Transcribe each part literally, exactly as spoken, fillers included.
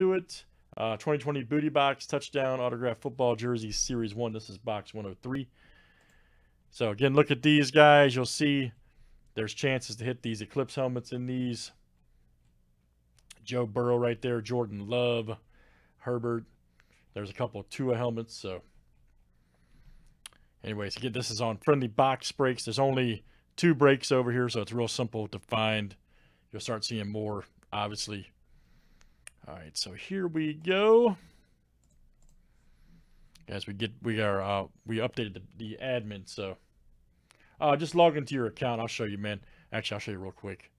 to it. Uh, twenty twenty Booty Box, touchdown, autograph football jersey, series one. This is box one oh three. So again, look at these guys. You'll see there's chances to hit these Eclipse helmets in these. Joe Burrow right there, Jordan Love, Herbert. There's a couple of Tua helmets. So anyways, again, this is on friendly box breaks. There's only two breaks over here, so it's real simple to find. You'll start seeing more, obviously. All right, so here we go. Guys, we get we are uh, we updated the, the admin, so uh, just log into your account. I'll show you, man. Actually, I'll show you real quick.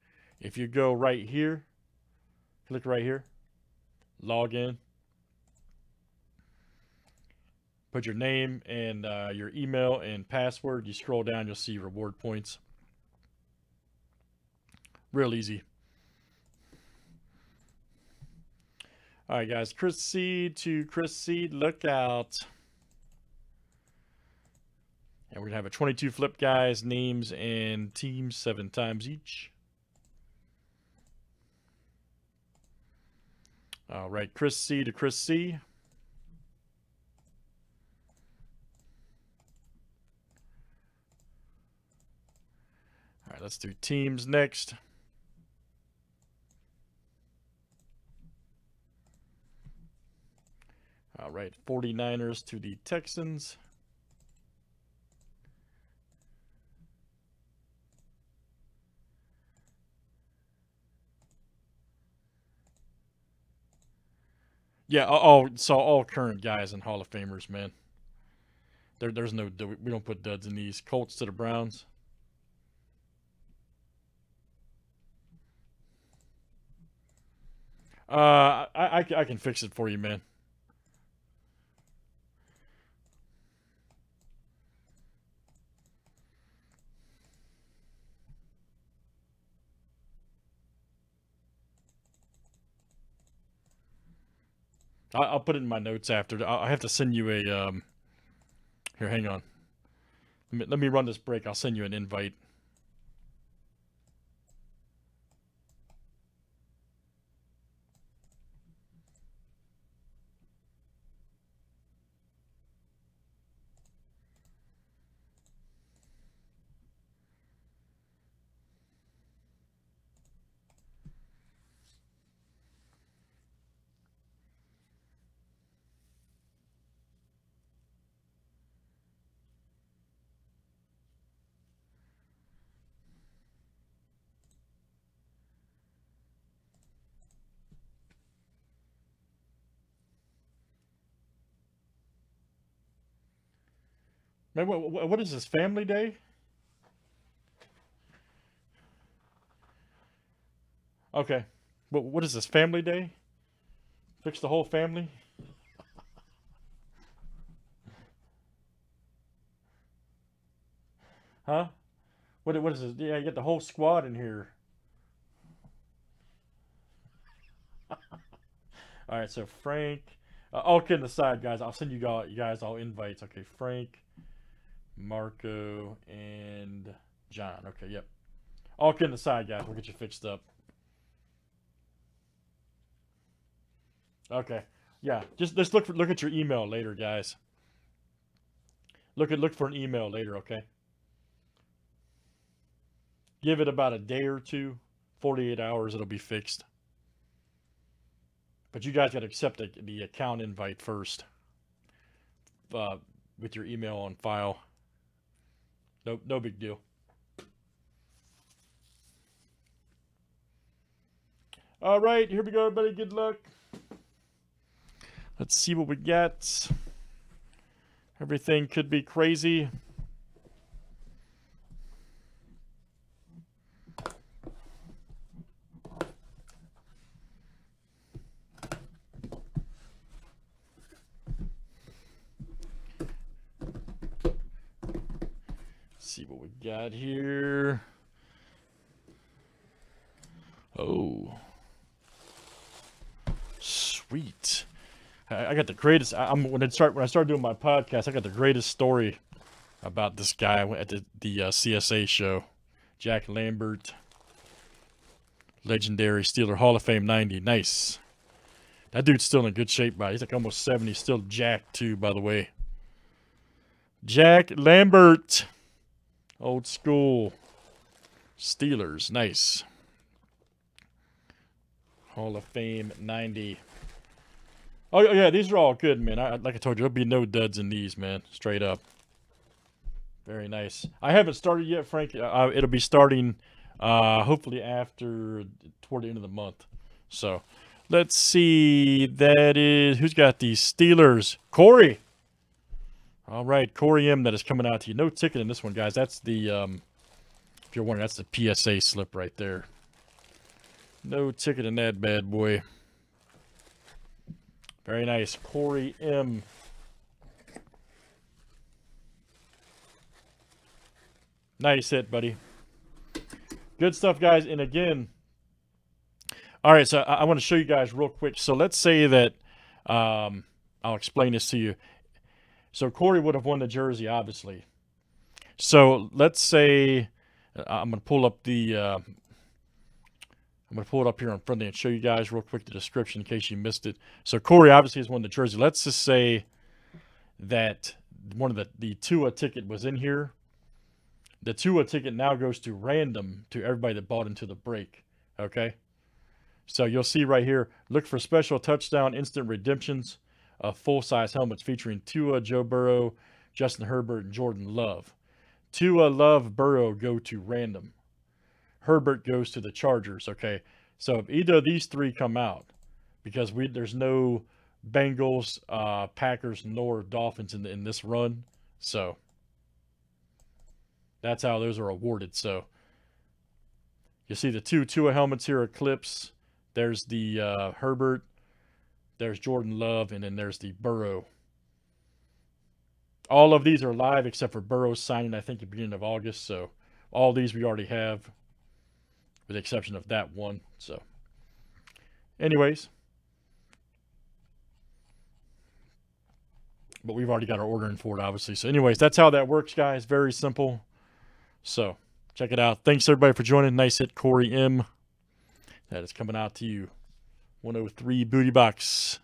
If you go right here, click right here, log in, put your name and uh, your email and password. You scroll down, you'll see reward points. Real easy. All right, guys, Chris Seed to Chris Seed, look out. And we're going to have a twenty-two flip, guys, names and teams seven times each. All right, Chris C to Chris C. All right, let's do teams next. All right, forty-niners to the Texans. Yeah, oh, so all current guys and Hall of Famers, man. There, there's no, we don't put duds in these. Colts to the Browns. Uh, I, I, I can fix it for you, man. I'll put it in my notes after. I have to send you a, um, here, hang on. Let me, let me run this break. I'll send you an invite. Man, what, what is this, Family Day? Okay. What, what is this, Family Day? Fix the whole family? Huh? What, what is this? Yeah, you get the whole squad in here. All right, so Frank. Uh, all kidding aside, guys, I'll send you guys all invites. Okay, Frank. Marco and John. Okay, yep. All kidding aside, guys. We'll get you fixed up. Okay, yeah. Just just look for look at your email later, guys. Look at look for an email later. Okay. Give it about a day or two, forty-eight hours. It'll be fixed. But you guys got to accept the, the account invite first. Uh, with your email on file. No, no big deal. All right, here we go, everybody. Good luck. Let's see what we get. Everything could be crazy. See what we got here. Oh, sweet! I, I got the greatest. I, I'm when I start when I started doing my podcast, I got the greatest story about this guy at the the uh, C S A show, Jack Lambert, legendary Steeler Hall of Fame ninety. Nice. That dude's still in good shape, by. He's like almost seventy, still jacked too, by the way. Jack Lambert. Old school Steelers. Nice. Hall of Fame ninety. Oh, yeah, these are all good, man. I, like I told you, there'll be no duds in these, man. Straight up. Very nice. I haven't started yet, Frank. Uh, it'll be starting uh, hopefully after, toward the end of the month. So, let's see. That is, who's got these Steelers? Corey. All right, Corey M. That is coming out to you. No ticket in this one, guys. That's the, um, if you're wondering, that's the P S A slip right there. No ticket in that bad boy. Very nice. Corey M. Nice hit, buddy. Good stuff, guys. And again, all right, so I, I want to show you guys real quick. So let's say that, um, I'll explain this to you. So Corey would have won the jersey, obviously. So let's say I'm going to pull up the, uh, I'm going to pull it up here in front of me and show you guys real quick the description in case you missed it. So Corey obviously has won the jersey. Let's just say that one of the, the Tua ticket was in here. The Tua ticket now goes to random to everybody that bought into the break, okay? So you'll see right here, look for special touchdown, instant redemptions of full-size helmets featuring Tua, Joe Burrow, Justin Herbert, and Jordan Love. Tua, Love, Burrow go to random. Herbert goes to the Chargers, okay? So if either of these three come out, because we there's no Bengals, uh, Packers, nor Dolphins in, the, in this run, so... That's how those are awarded. So you see the two Tua helmets here are clips. There's the uh, Herbert. There's Jordan Love. And then there's the Burrow. All of these are live except for Burrow's signing, I think, at the beginning of August. So all these we already have with the exception of that one. So anyways. But we've already got our order in for it, obviously. So anyways, that's how that works, guys. Very simple. So, check it out. Thanks, everybody, for joining. Nice hit, Corey M. That is coming out to you. one oh three Booty Box.